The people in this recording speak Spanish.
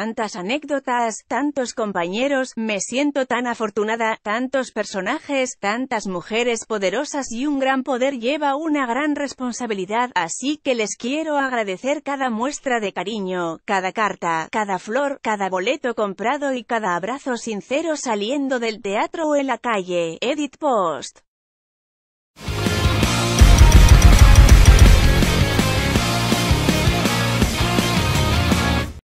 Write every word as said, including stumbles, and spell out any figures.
tantas anécdotas, tantos compañeros, me siento tan afortunada, tantos personajes, tantas mujeres poderosas y un gran poder lleva una gran responsabilidad, así que les quiero agradecer cada muestra de cariño, cada carta, cada flor, cada boleto comprado y cada abrazo sincero saliendo del teatro o en la calle. Edit Post.